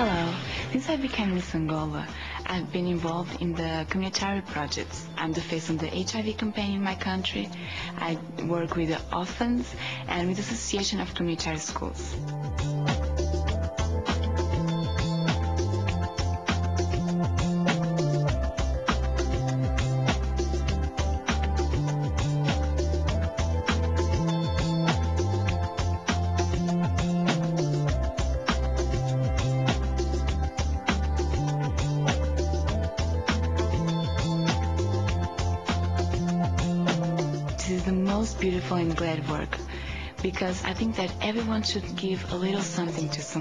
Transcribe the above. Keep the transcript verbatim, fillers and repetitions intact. Hello, since I became Miss Angola, I've been involved in the communitary projects. I'm the face of the H I V campaign in my country. I work with the orphans and with the Association of Communitary Schools. This is the most beautiful and glad work, because I think that everyone should give a little something to someone.